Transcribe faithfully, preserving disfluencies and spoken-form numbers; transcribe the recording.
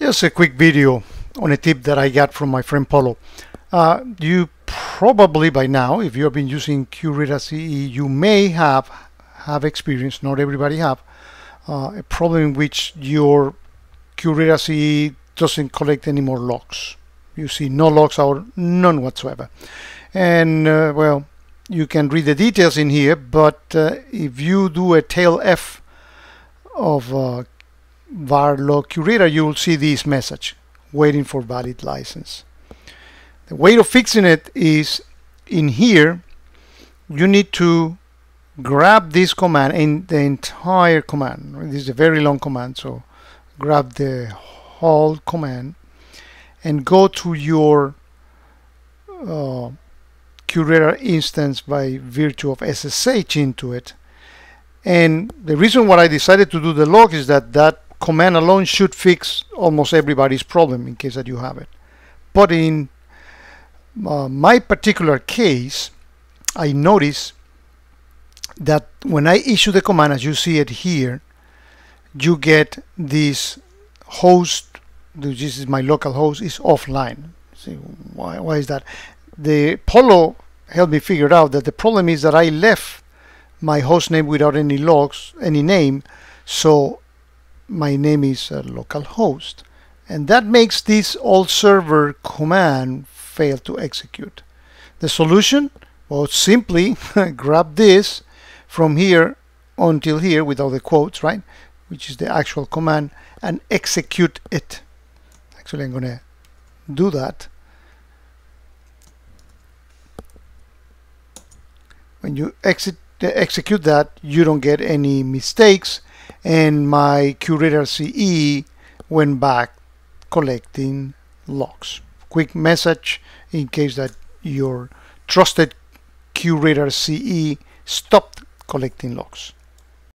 Here's a quick video on a tip that I got from my friend Polo. Uh, you probably by now, if you have been using QRadar C E, you may have have experienced, not everybody have, uh, a problem in which your QRadar C E doesn't collect any more logs. You see no logs or none whatsoever. And uh, well, you can read the details in here, but uh, if you do a tail F of uh, var log QRadar, you will see this message, waiting for valid license. The way of fixing it is, in here you need to grab this command and the entire command. This is a very long command, so grab the whole command and go to your uh, QRadar instance by virtue of S S H into it. And the reason why I decided to do the log is that that command alone should fix almost everybody's problem in case that you have it. But in uh, my particular case, I noticed that when I issue the command, as you see it here, you get this host, this is my local host, is offline. See, why, why is that? The Polo helped me figure out that the problem is that I left my host name without any logs, any name, so my name is uh, localhost, and that makes this all server command fail to execute. The solution? Well, simply grab this from here until here without the quotes, right, which is the actual command, and execute it. Actually, I'm gonna do that. When you exit execute that, you don't get any mistakes, and my QRadar C E went back collecting logs. Quick message in case that your trusted QRadar C E stopped collecting logs.